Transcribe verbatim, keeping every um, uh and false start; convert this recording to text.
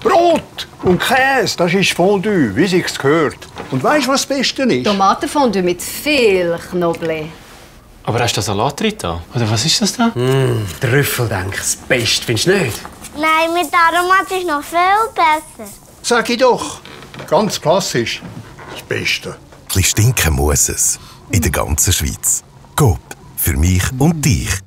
Brot und Käse, das ist Fondue, wie sich's gehört. Und weißt du, was das Beste ist? Tomatenfondue mit viel Knobli. Aber hast du Salat drin? Oder was ist das da? Mm, Trüffel, denke ich. Das Beste, findest du nicht? Nein, mit Aromat ist noch viel besser. Sag ich doch. Ganz klassisch. Das Beste. Ein bisschen stinken muss es. In der ganzen Schweiz. Coop. Für mich und dich.